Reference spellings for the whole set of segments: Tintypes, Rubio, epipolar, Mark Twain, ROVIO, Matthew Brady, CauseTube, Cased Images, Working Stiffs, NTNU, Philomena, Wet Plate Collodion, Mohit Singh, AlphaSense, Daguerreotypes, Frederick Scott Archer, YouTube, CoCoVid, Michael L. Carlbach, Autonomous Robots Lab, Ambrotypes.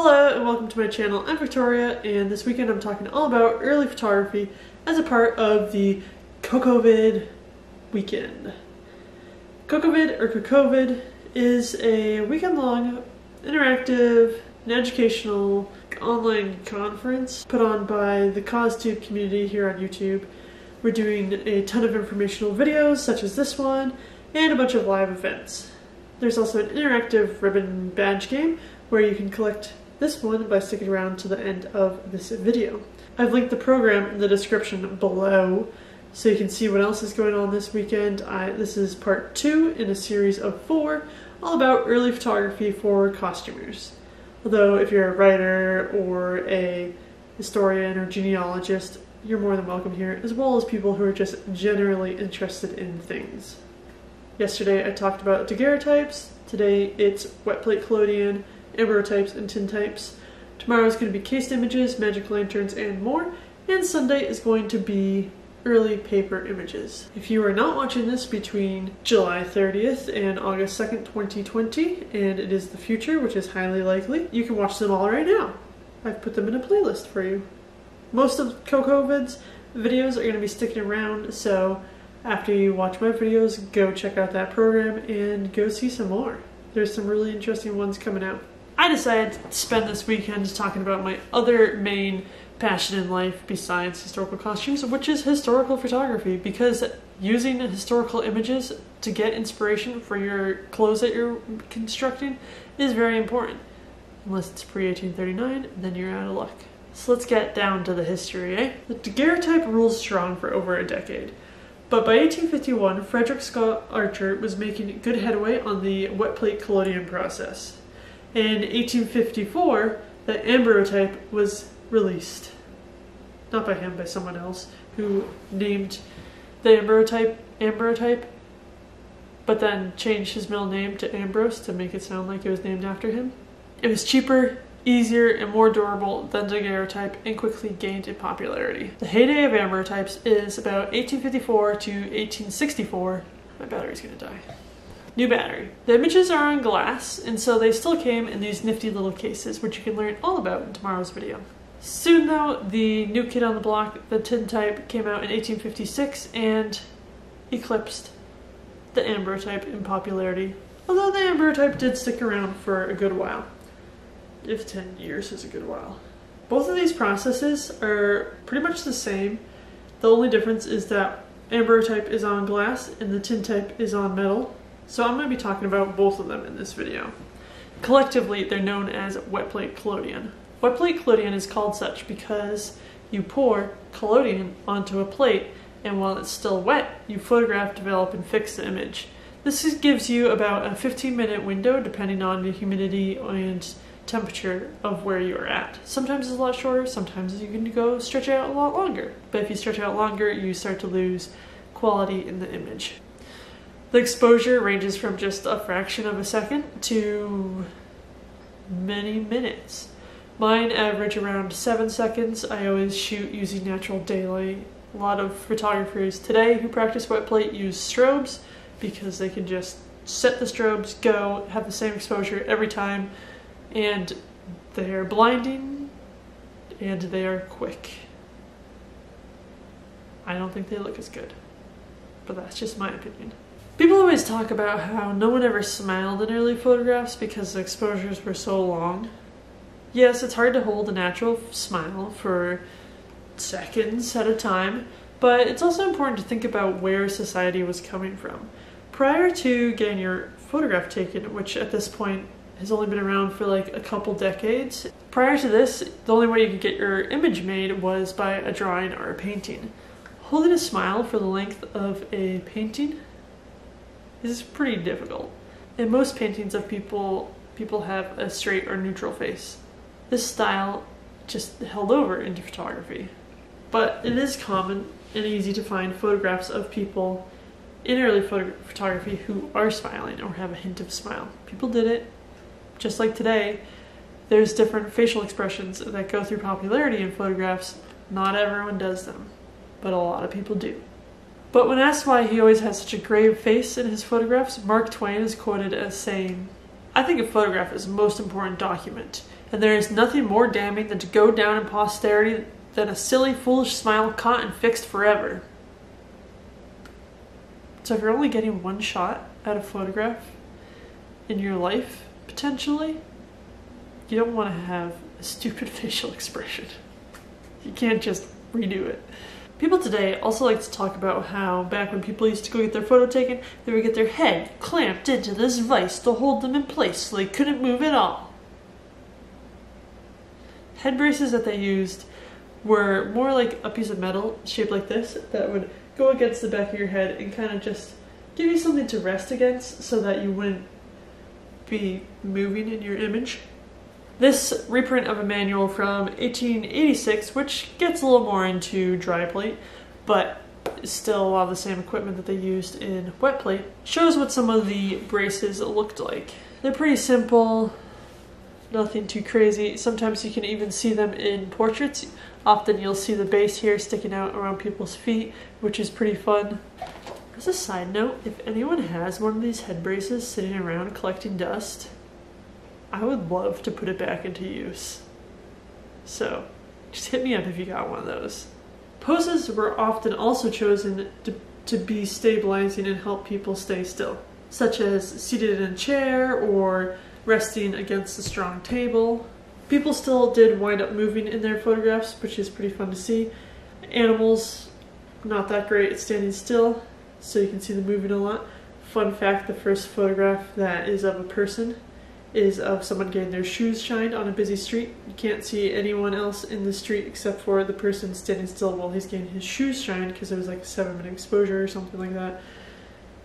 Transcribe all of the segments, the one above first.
Hello and welcome to my channel. I'm Victoria, and this weekend I'm talking all about early photography as a part of the CoCoVid weekend. CoCoVid, or CoCoVid, is a weekend-long interactive and educational online conference put on by the CauseTube community here on YouTube. We're doing a ton of informational videos such as this one and a bunch of live events. There's also an interactive ribbon badge game where you can collect this one by sticking around to the end of this video. I've linked the program in the description below so you can see what else is going on this weekend. This is part 2 in a series of 4 all about early photography for costumers. Although if you're a writer or a historian or genealogist, you're more than welcome here, as well as people who are just generally interested in things. Yesterday I talked about daguerreotypes. Today it's Wet Plate Collodion, Ambrotypes, and Tintypes. Tomorrow is going to be case images, magic lanterns, and more. And Sunday is going to be early paper images. If you are not watching this between July 30th and August 2nd, 2020, and it is the future, which is highly likely, you can watch them all right now. I've put them in a playlist for you. Most of CoCoVid's videos are going to be sticking around, so after you watch my videos, go check out that program and go see some more. There's some really interesting ones coming out. I decided to spend this weekend talking about my other main passion in life besides historical costumes, which is historical photography, because using historical images to get inspiration for your clothes that you're constructing is very important. Unless it's pre-1839, then you're out of luck. So let's get down to the history, eh? The daguerreotype ruled strong for over a decade. But by 1851, Frederick Scott Archer was making good headway on the wet plate collodion process. In 1854, the ambrotype was released. Not by him, by someone else, who named the ambrotype Ambrotype, but then changed his middle name to Ambrose to make it sound like it was named after him. It was cheaper, easier, and more durable than daguerreotype, and quickly gained in popularity. The heyday of ambrotypes is about 1854 to 1864. My battery's gonna die. New battery. The images are on glass, and so they still came in these nifty little cases, which you can learn all about in tomorrow's video. Soon though, the new kid on the block, the tintype, came out in 1856 and eclipsed the ambrotype in popularity. Although the ambrotype did stick around for a good while. If 10 years is a good while. Both of these processes are pretty much the same. The only difference is that ambrotype is on glass and the tintype is on metal. So I'm going to be talking about both of them in this video. Collectively, they're known as wet plate collodion. Wet plate collodion is called such because you pour collodion onto a plate, and while it's still wet, you photograph, develop, and fix the image. This gives you about a 15-minute window depending on the humidity and temperature of where you're at. Sometimes it's a lot shorter, sometimes you can go stretch out a lot longer. But if you stretch out longer, you start to lose quality in the image. The exposure ranges from just a fraction of a second to many minutes. Mine average around 7 seconds. I always shoot using natural daylight. A lot of photographers today who practice wet plate use strobes because they can just set the strobes, go, have the same exposure every time, and they are blinding, and they are quick. I don't think they look as good, but that's just my opinion. People always talk about how no one ever smiled in early photographs because the exposures were so long. Yes, it's hard to hold a natural smile for seconds at a time, but it's also important to think about where society was coming from. Prior to getting your photograph taken, which at this point has only been around for like a couple decades. Prior to this, the only way you could get your image made was by a drawing or a painting. Holding a smile for the length of a painting is pretty difficult. In most paintings of people have a straight or neutral face. This style just held over into photography. But it is common and easy to find photographs of people in early photography who are smiling or have a hint of smile. People did it. Just like today, there's different facial expressions that go through popularity in photographs. Not everyone does them, but a lot of people do. But when asked why he always has such a grave face in his photographs, Mark Twain is quoted as saying, "I think a photograph is the most important document. and there is nothing more damning than to go down in posterity than a silly, foolish smile caught and fixed forever. So if you're only getting one shot at a photograph in your life, potentially, you don't want to have a stupid facial expression. You can't just redo it. People today also like to talk about how back when people used to go get their photo taken, they would get their head clamped into this vice to hold them in place so they couldn't move at all. Head braces that they used were more like a piece of metal shaped like this that would go against the back of your head and kind of just give you something to rest against so that you wouldn't be moving in your image. This reprint of a manual from 1886, which gets a little more into dry plate, but still a lot of the same equipment that they used in wet plate, shows what some of the braces looked like. They're pretty simple, nothing too crazy. Sometimes you can even see them in portraits. Often you'll see the base here sticking out around people's feet, which is pretty fun. As a side note, if anyone has one of these head braces sitting around collecting dust, I would love to put it back into use. So, just hit me up if you got one of those. Poses were often also chosen to be stabilizing and help people stay still, such as seated in a chair or resting against a strong table. People still did wind up moving in their photographs, which is pretty fun to see. Animals, not that great at standing still, so you can see them moving a lot. Fun fact, the first photograph that is of a person is of someone getting their shoes shined on a busy street. You can't see anyone else in the street except for the person standing still while he's getting his shoes shined, because there was like a 7-minute exposure or something like that.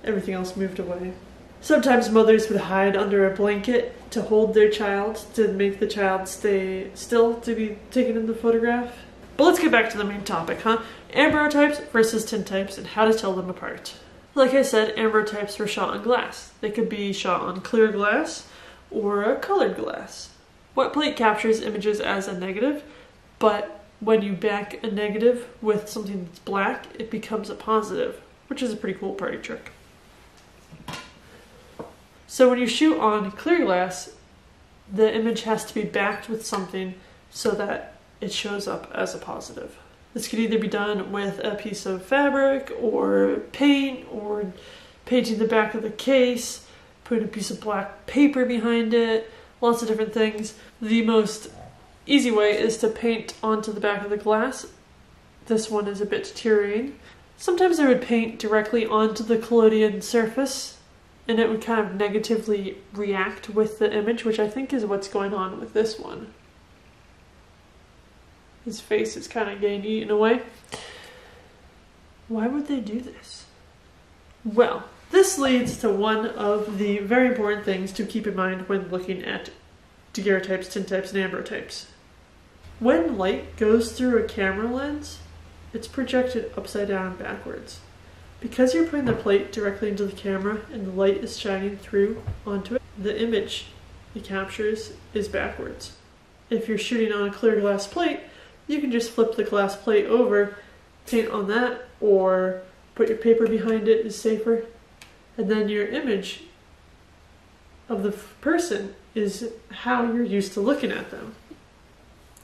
Everything else moved away. Sometimes mothers would hide under a blanket to hold their child, to make the child stay still to be taken in the photograph. But let's get back to the main topic, huh? Ambrotypes versus Tintypes and how to tell them apart. Like I said, ambrotypes were shot on glass. They could be shot on clear glass or a colored glass. Wet plate captures images as a negative, but when you back a negative with something that's black, it becomes a positive, which is a pretty cool party trick. So when you shoot on clear glass, the image has to be backed with something so that it shows up as a positive. This could either be done with a piece of fabric or paint or painting the back of the case, putting a piece of black paper behind it, lots of different things. The most easy way is to paint onto the back of the glass. This one is a bit deteriorating. Sometimes I would paint directly onto the collodion surface and it would kind of negatively react with the image, which I think is what's going on with this one. His face is kind of getting eaten away. Why would they do this? Well, this leads to one of the very important things to keep in mind when looking at daguerreotypes, tintypes, and ambrotypes. When light goes through a camera lens, it's projected upside down and backwards. Because you're putting the plate directly into the camera and the light is shining through onto it, the image it captures is backwards. If you're shooting on a clear glass plate, you can just flip the glass plate over, paint on that, or put your paper behind it is safer. And then your image of the person is how you're used to looking at them.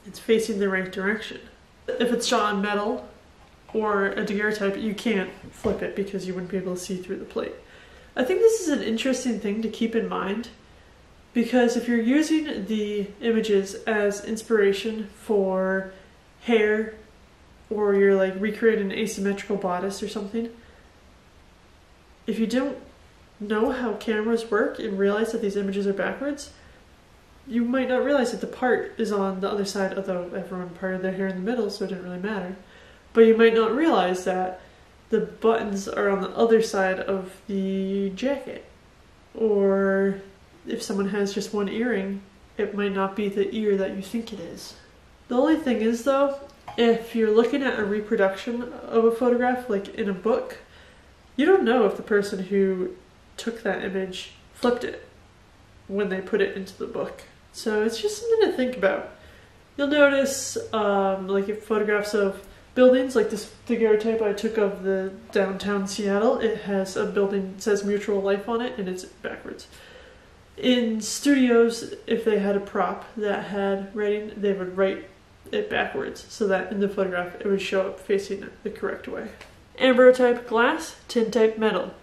It's facing the right direction. If it's shot on metal or a daguerreotype, you can't flip it because you wouldn't be able to see through the plate. I think this is an interesting thing to keep in mind, because if you're using the images as inspiration for hair, or you're like recreating an asymmetrical bodice or something, if you don't know how cameras work and realize that these images are backwards, you might not realize that the part is on the other side, although everyone parted their hair in the middle, so it didn't really matter. But you might not realize that the buttons are on the other side of the jacket. Or if someone has just one earring, it might not be the ear that you think it is. The only thing is though, if you're looking at a reproduction of a photograph, like in a book, you don't know if the person who took that image flipped it when they put it into the book. So it's just something to think about. You'll notice like if photographs of buildings, like this daguerreotype I took of the downtown Seattle, it has a building that says Mutual Life on it and it's backwards. In studios, if they had a prop that had writing, they would write it backwards so that in the photograph it would show up facing the correct way. Ambrotype glass, tintype metal,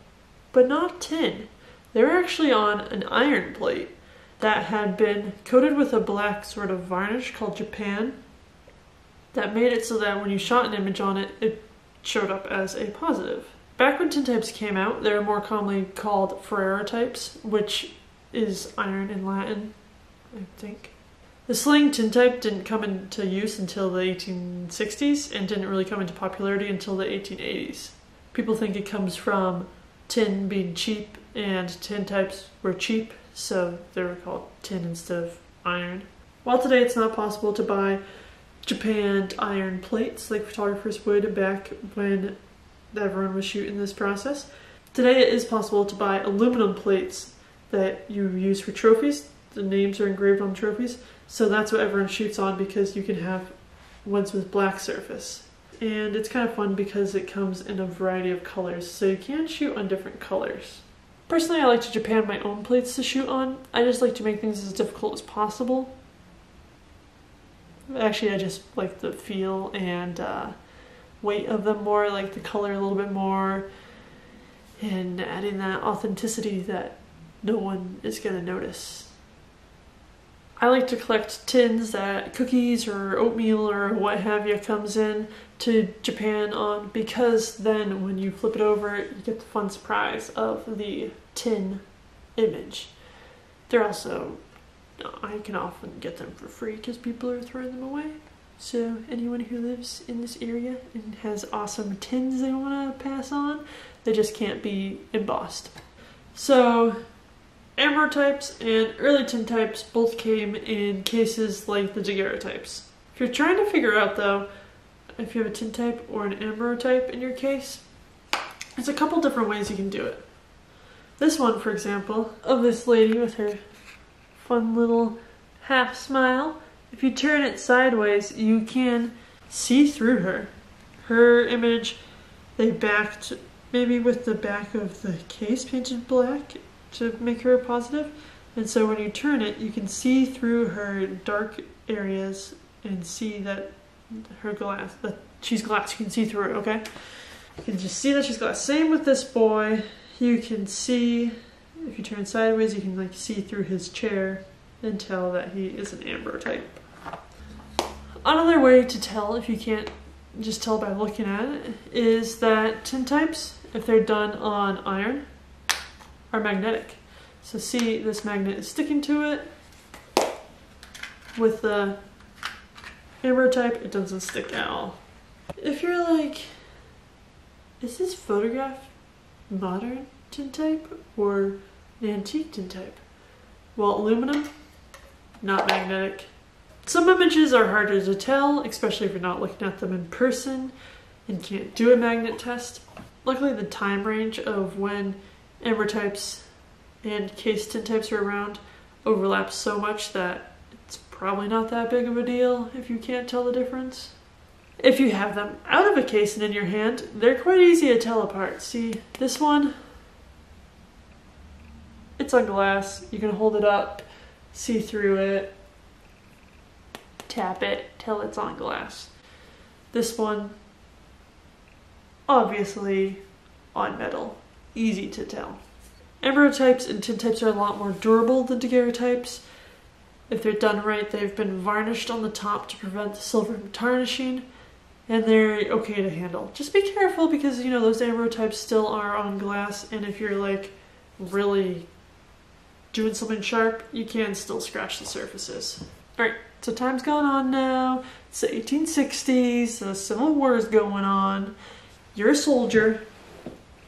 but not tin. They were actually on an iron plate that had been coated with a black sort of varnish called Japan that made it so that when you shot an image on it, it showed up as a positive. Back when tintypes came out, they were more commonly called ferrerotypes, which is iron in Latin, I think. The sling tintype didn't come into use until the 1860s and didn't really come into popularity until the 1880s. People think it comes from tin being cheap, and tintypes were cheap, so they were called tin instead of iron. While today it's not possible to buy japanned iron plates like photographers would back when everyone was shooting this process, today it is possible to buy aluminum plates that you use for trophies. The names are engraved on trophies, so that's what everyone shoots on because you can have ones with black surface. And it's kind of fun because it comes in a variety of colors, so you can shoot on different colors. Personally, I like to Japan my own plates to shoot on. I just like to make things as difficult as possible. Actually, I just like the feel and weight of them more, I like the color a little bit more, and adding that authenticity that no one is going to notice. I like to collect tins that cookies or oatmeal or what have you comes in to Japan on, because then when you flip it over, you get the fun surprise of the tin image. They're also, I can often get them for free because people are throwing them away. So anyone who lives in this area and has awesome tins they want to pass on, they just can't be embossed. So ambrotypes and early tintypes both came in cases like the daguerreotypes. If you're trying to figure out though if you have a tintype or an ambrotype in your case, there's a couple different ways you can do it. This one, for example, of this lady with her fun little half smile, if you turn it sideways you can see through her. Her image, they backed maybe with the back of the case painted black to make her a positive, and so when you turn it you can see through her dark areas and see that her glass, that she's glass, you can see through it, okay? You can just see that she's glass. Same with this boy, you can see, if you turn sideways you can like see through his chair and tell that he is an ambrotype. Another way to tell, if you can't just tell by looking at it, is that tintypes, if they're done on iron, are magnetic. So see, this magnet is sticking to it. With the ambrotype, it doesn't stick at all. If you're like, is this photograph modern tintype or an antique tintype? Well, aluminum, not magnetic. Some images are harder to tell, especially if you're not looking at them in person and can't do a magnet test. Luckily, the time range of when ambrotypes and case tintypes are around overlap so much that it's probably not that big of a deal if you can't tell the difference. If you have them out of a case and in your hand, they're quite easy to tell apart. See, this one, it's on glass, you can hold it up, see through it, tap it till it's on glass. This one, obviously on metal. Easy to tell. Ambrotypes and tintypes are a lot more durable than daguerreotypes. If they're done right, they've been varnished on the top to prevent the silver from tarnishing, and they're okay to handle. Just be careful because, you know, those ambrotypes still are on glass, and if you're like really doing something sharp, you can still scratch the surfaces. All right, so time's gone on now. It's the 1860s, the Civil War is going on. You're a soldier.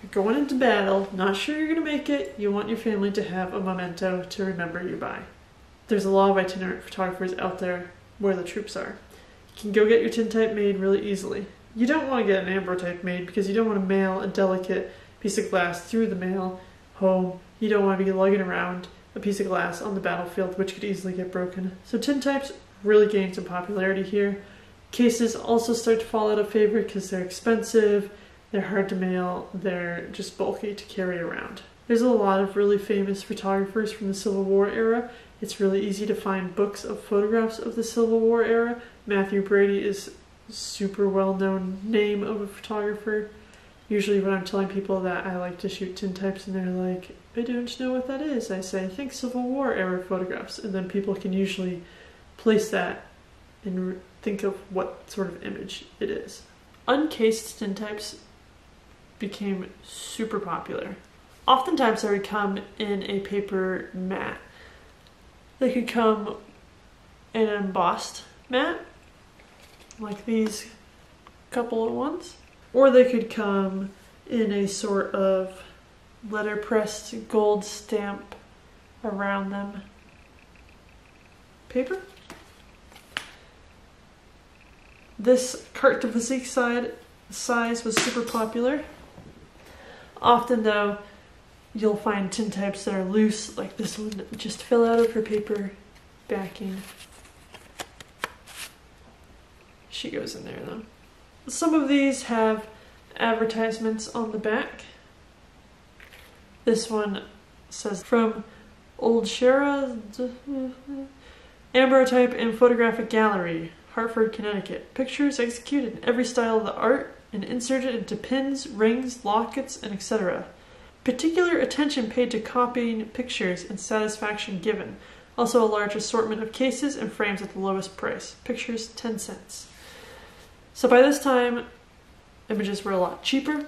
You're going into battle, not sure you're going to make it, you want your family to have a memento to remember you by. There's a lot of itinerant photographers out there where the troops are. You can go get your tintype made really easily. You don't want to get an ambrotype made because you don't want to mail a delicate piece of glass through the mail home. You don't want to be lugging around a piece of glass on the battlefield, which could easily get broken. So tintypes really gained some popularity here. Cases also start to fall out of favor because they're expensive. They're hard to mail, they're just bulky to carry around. There's a lot of really famous photographers from the Civil War era. It's really easy to find books of photographs of the Civil War era. Matthew Brady is a super well-known name of a photographer. Usually when I'm telling people that I like to shoot tintypes and they're like, I don't know what that is, I say, I think Civil War era photographs. And then people can usually place that and think of what sort of image it is. Uncased tintypes became super popular. Oftentimes they would come in a paper mat. They could come in an embossed mat, like these couple of ones. Or they could come in a sort of letterpressed gold stamp around them paper. This carte de physique size was super popular. Often though, you'll find tintypes that are loose, like this one that just fell out of her paper backing. She goes in there though. Some of these have advertisements on the back. This one says, from Old Shara, Ambrotype and Photographic Gallery, Hartford, Connecticut. Pictures executed in every style of the art and inserted into pins, rings, lockets, and etc. Particular attention paid to copying pictures and satisfaction given. Also a large assortment of cases and frames at the lowest price. Pictures 10 cents. So by this time, images were a lot cheaper.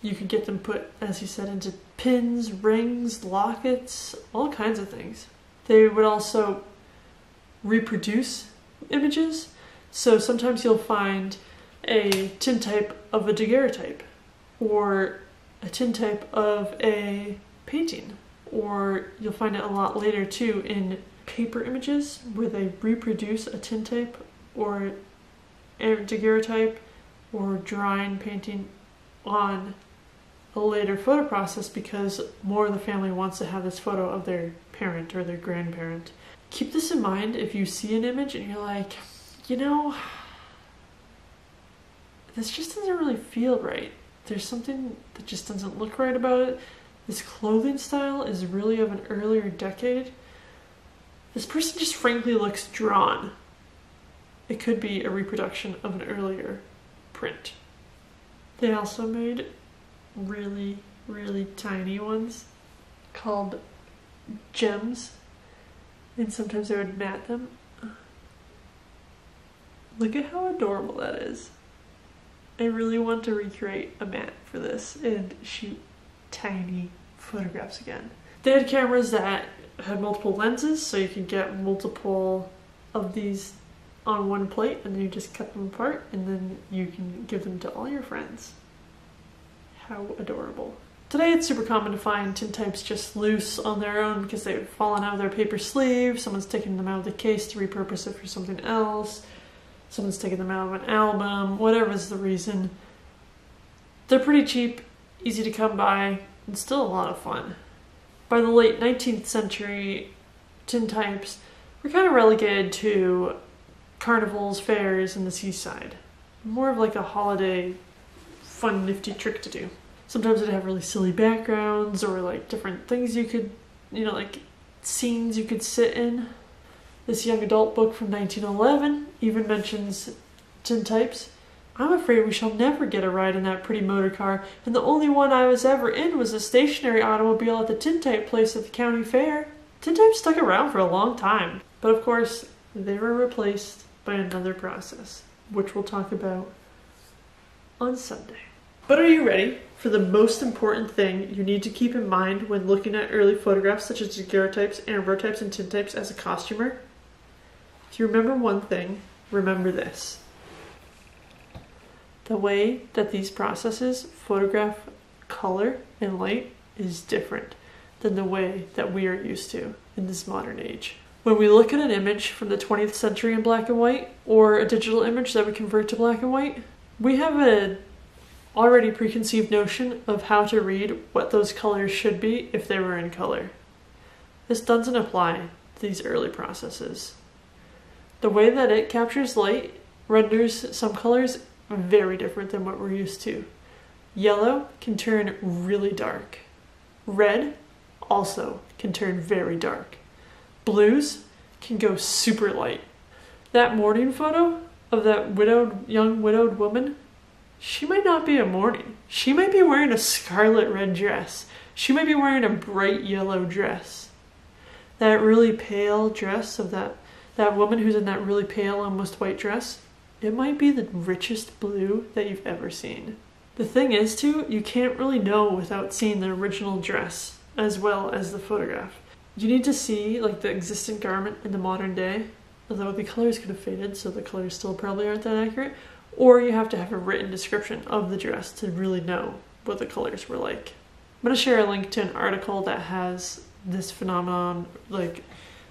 You could get them put, as he said, into pins, rings, lockets, all kinds of things. They would also reproduce images. So sometimes you'll find a tintype of a daguerreotype, or a tintype of a painting, or you'll find it a lot later too in paper images where they reproduce a tintype or a daguerreotype or drawing painting on a later photo process because more of the family wants to have this photo of their parent or their grandparent. Keep this in mind if you see an image and you're like, you know, this just doesn't really feel right. There's something that just doesn't look right about it. This clothing style is really of an earlier decade. This person just frankly looks drawn. It could be a reproduction of an earlier print. They also made really, really tiny ones called gems. And sometimes they would mat them. Look at how adorable that is. I really want to recreate a mat for this and shoot tiny photographs again. They had cameras that had multiple lenses, so you could get multiple of these on one plate and then you just cut them apart and then you can give them to all your friends. How adorable. Today it's super common to find tintypes just loose on their own because they've fallen out of their paper sleeve, someone's taken them out of the case to repurpose it for something else, someone's taking them out of an album, whatever's the reason. They're pretty cheap, easy to come by, and still a lot of fun. By the late 19th century, tintypes were kind of relegated to carnivals, fairs, and the seaside. More of like a holiday, fun, nifty trick to do. Sometimes it'd have really silly backgrounds or like different things you could, you know, like scenes you could sit in. This young adult book from 1911 even mentions tintypes. I'm afraid we shall never get a ride in that pretty motor car, and the only one I was ever in was a stationary automobile at the tintype place at the county fair. Tintypes stuck around for a long time, but of course they were replaced by another process, which we'll talk about on Sunday. But are you ready for the most important thing you need to keep in mind when looking at early photographs such as daguerreotypes, ambrotypes, and tintypes as a costumer? If you remember one thing, remember this. The way that these processes photograph color and light is different than the way that we are used to in this modern age. When we look at an image from the 20th century in black and white, or a digital image that we convert to black and white, we have an already preconceived notion of how to read what those colors should be if they were in color. This doesn't apply to these early processes. The way that it captures light renders some colors very different than what we're used to. Yellow can turn really dark. Red also can turn very dark. Blues can go super light. That morning photo of that young widowed woman, she might not be a mourning. She might be wearing a scarlet red dress. She might be wearing a bright yellow dress. That really pale dress of that woman who's in that really pale, almost white dress, it might be the richest blue that you've ever seen. The thing is, too, you can't really know without seeing the original dress as well as the photograph. You need to see, like, the existent garment in the modern day, although the colors could have faded, so the colors still probably aren't that accurate, or you have to have a written description of the dress to really know what the colors were like. I'm going to share a link to an article that has this phenomenon, like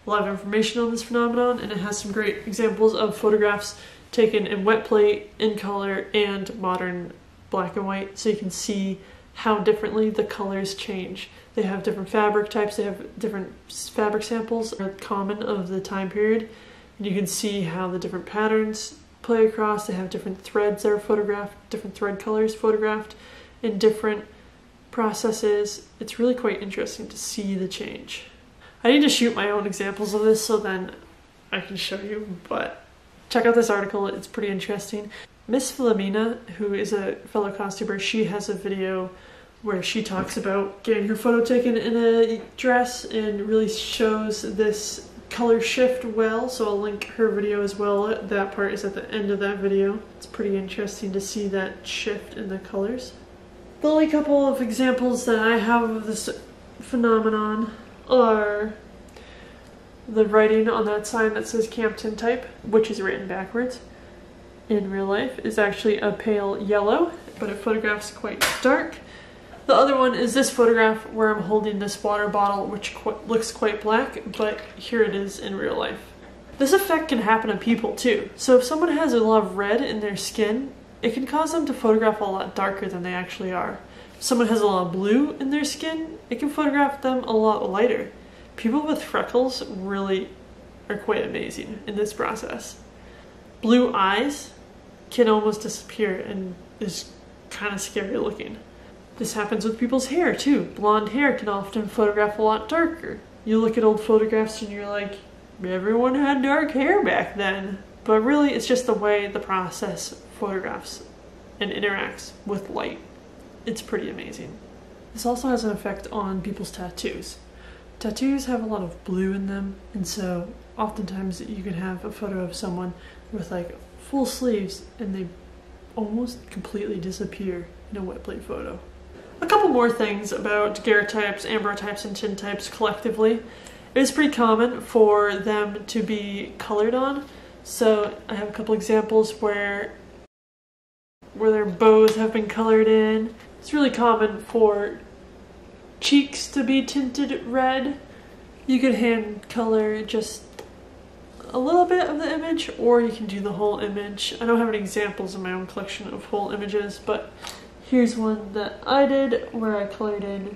a lot of information on this phenomenon, and it has some great examples of photographs taken in wet plate, in color, and modern black and white, so you can see how differently the colors change. They have different fabric types, they have different fabric samples that are common of the time period, and you can see how the different patterns play across. They have different threads that are photographed, different thread colors photographed, and different processes. It's really quite interesting to see the change. I need to shoot my own examples of this so then I can show you, but check out this article, it's pretty interesting. Miss Philomena, who is a fellow costumer, she has a video where she talks about getting her photo taken in a dress and really shows this color shift well, so I'll link her video as well. That part is at the end of that video. It's pretty interesting to see that shift in the colors. The only couple of examples that I have of this phenomenon are the writing on that sign that says Camp Tintype, which is written backwards in real life, is actually a pale yellow, but it photographs quite dark. The other one is this photograph where I'm holding this water bottle, which looks quite black, but here it is in real life. This effect can happen to people too. So if someone has a lot of red in their skin, it can cause them to photograph a lot darker than they actually are. If someone has a lot of blue in their skin, it can photograph them a lot lighter. People with freckles really are quite amazing in this process. Blue eyes can almost disappear and is kind of scary looking. This happens with people's hair too. Blonde hair can often photograph a lot darker. You look at old photographs and you're like, everyone had dark hair back then. But really it's just the way the process photographs and interacts with light. It's pretty amazing. This also has an effect on people's tattoos. Tattoos have a lot of blue in them, and so oftentimes you can have a photo of someone with like full sleeves and they almost completely disappear in a wet plate photo. A couple more things about daguerreotypes, ambrotypes, and tintypes collectively. It is pretty common for them to be colored on, so I have a couple examples where their bows have been colored in. It's really common for cheeks to be tinted red. You could hand color just a little bit of the image, or you can do the whole image. I don't have any examples in my own collection of whole images, but here's one that I did where I colored in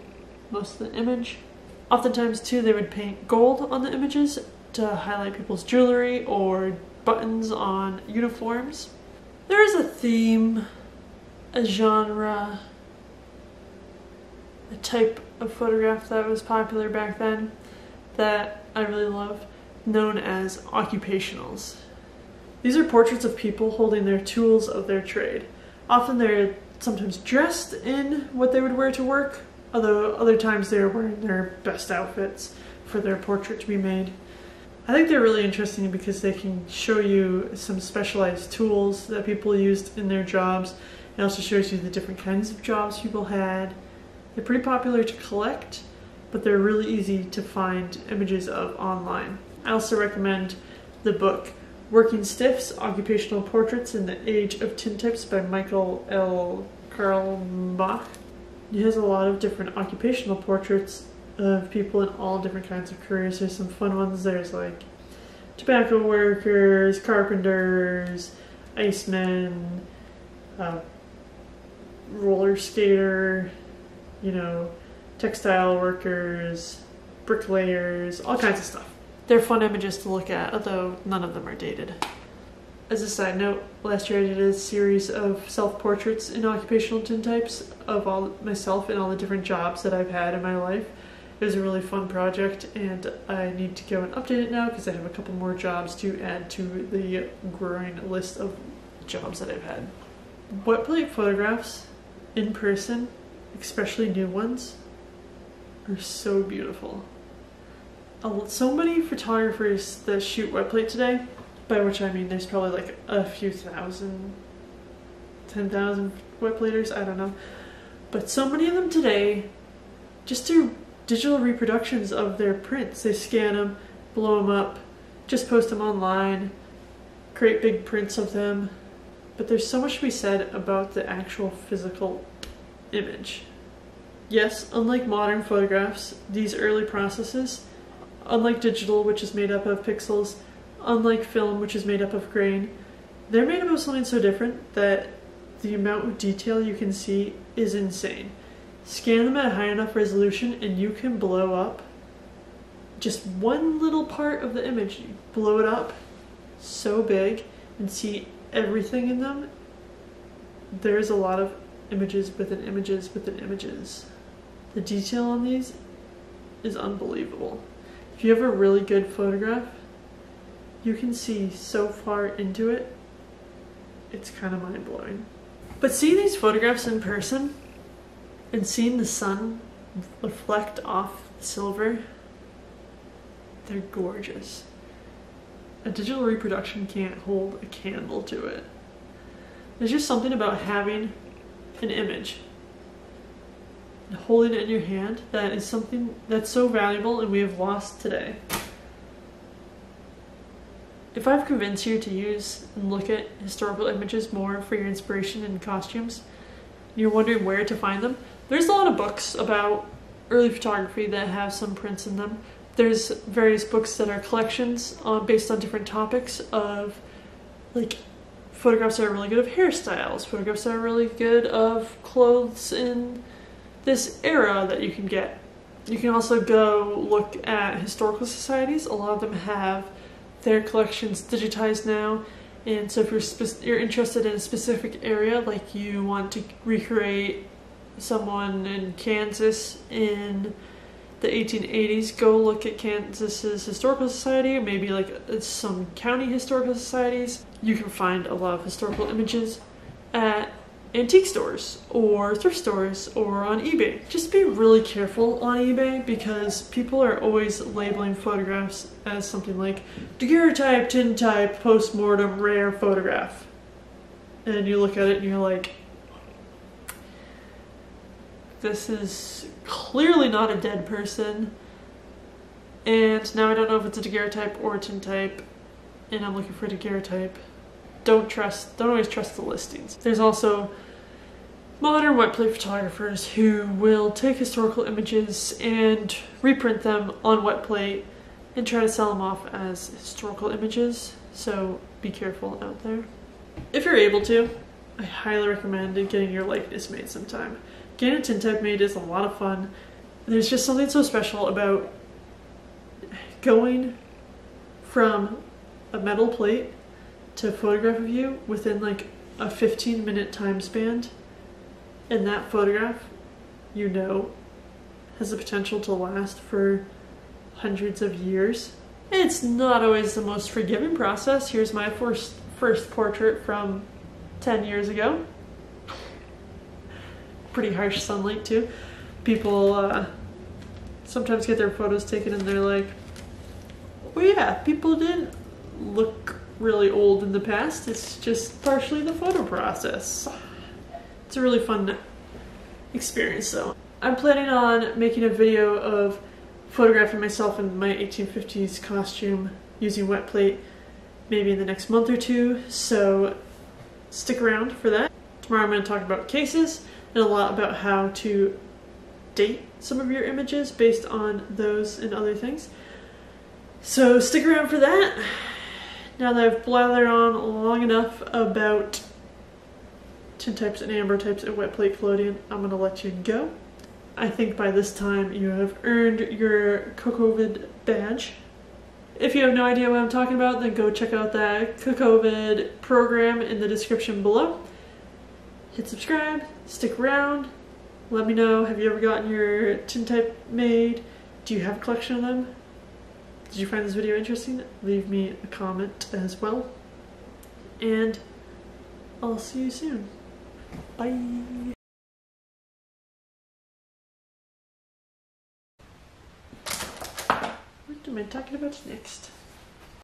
most of the image. Oftentimes too, they would paint gold on the images to highlight people's jewelry or buttons on uniforms. There is a theme, a genre, a type of photograph that was popular back then that I really love, known as occupationals. These are portraits of people holding their tools of their trade. Often they're sometimes dressed in what they would wear to work, although other times they're wearing their best outfits for their portrait to be made. I think they're really interesting because they can show you some specialized tools that people used in their jobs. It also shows you the different kinds of jobs people had. They're pretty popular to collect, but they're really easy to find images of online. I also recommend the book Working Stiffs, Occupational Portraits in the Age of Tintypes by Michael L. Carlbach. He has a lot of different occupational portraits of people in all different kinds of careers. There's some fun ones. There's like tobacco workers, carpenters, icemen, roller skater, you know, textile workers, bricklayers, all kinds of stuff. They're fun images to look at, although none of them are dated. As a side note, last year I did a series of self-portraits in occupational tintypes of all myself and all the different jobs that I've had in my life. It was a really fun project, and I need to go and update it now because I have a couple more jobs to add to the growing list of jobs that I've had. Wet plate photographs in person, especially new ones, are so beautiful. So many photographers that shoot wet plate today, by which I mean there's probably like a few thousand, 10,000 wet platers, I don't know. But so many of them today just do digital reproductions of their prints. They scan them, blow them up, just post them online, create big prints of them. But there's so much to be said about the actual physical image. Yes, unlike modern photographs, these early processes, unlike digital, which is made up of pixels, unlike film, which is made up of grain, they're made up of something so different that the amount of detail you can see is insane. Scan them at a high enough resolution and you can blow up just one little part of the image. You blow it up so big and see everything in them. There's a lot of images within images within images. The detail on these is unbelievable. If you have a really good photograph, you can see so far into it, it's kind of mind-blowing. But seeing these photographs in person and seeing the sun reflect off the silver, they're gorgeous. A digital reproduction can't hold a candle to it. There's just something about having an image and holding it in your hand that is something that's so valuable and we have lost today. If I've convinced you to use and look at historical images more for your inspiration in costumes, and you're wondering where to find them, there's a lot of books about early photography that have some prints in them. There's various books that are collections based on different topics of, like, photographs that are really good of hairstyles, photographs that are really good of clothes in this era that you can get. You can also go look at historical societies. A lot of them have their collections digitized now, and so if you're interested in a specific area, like you want to recreate someone in Kansas in the 1880s, go look at Kansas's historical society, maybe like some county historical societies. You can find a lot of historical images at antique stores or thrift stores or on eBay. Just be really careful on eBay because people are always labeling photographs as something like daguerreotype, tintype, postmortem, rare photograph. And you look at it and you're like, this is clearly not a dead person. And now I don't know if it's a daguerreotype or a tintype, and I'm looking for a daguerreotype. Don't always trust the listings. There's also modern wet plate photographers who will take historical images and reprint them on wet plate and try to sell them off as historical images, so be careful out there. If you're able to, I highly recommend getting your likeness made sometime. Getting a tintype made is a lot of fun. There's just something so special about going from a metal plate to a photograph of you within like a 15-minute time span, and that photograph, you know, has the potential to last for hundreds of years. And it's not always the most forgiving process. Here's my first portrait from 10 years ago. Pretty harsh sunlight too. People sometimes get their photos taken and they're like, well, yeah, people didn't look really old in the past, it's just partially the photo process. It's a really fun experience though. I'm planning on making a video of photographing myself in my 1850s costume using wet plate maybe in the next month or two, so stick around for that. Tomorrow I'm going to talk about cases and a lot about how to date some of your images based on those and other things. So stick around for that. Now that I've blathered on long enough about tintypes and ambrotypes and wet plate collodion, I'm going to let you go. I think by this time you have earned your CoCoVid badge. If you have no idea what I'm talking about, then go check out that CoCoVid program in the description below. Hit subscribe, stick around, let me know, have you ever gotten your tintype made? Do you have a collection of them? Did you find this video interesting? Leave me a comment as well. And I'll see you soon. Bye! What am I talking about next?